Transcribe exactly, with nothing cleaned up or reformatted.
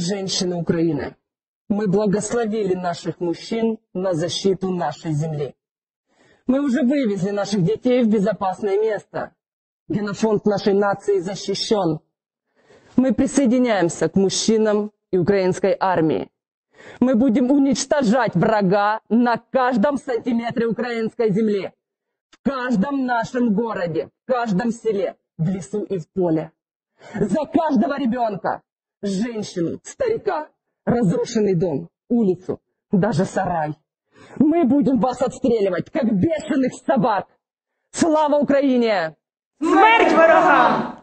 женщины Украины. Мы благословили наших мужчин на защиту нашей земли. Мы уже вывезли наших детей в безопасное место. Генофонд нашей нации защищен. Мы присоединяемся к мужчинам и украинской армии. Мы будем уничтожать врага на каждом сантиметре украинской земли, в каждом нашем городе, в каждом селе, в лесу и в поле. За каждого ребенка, женщину, старика, разрушенный дом, улицу, даже сарай. Мы будем вас отстреливать, как бешеных собак. Слава Украине! Смерть ворогам!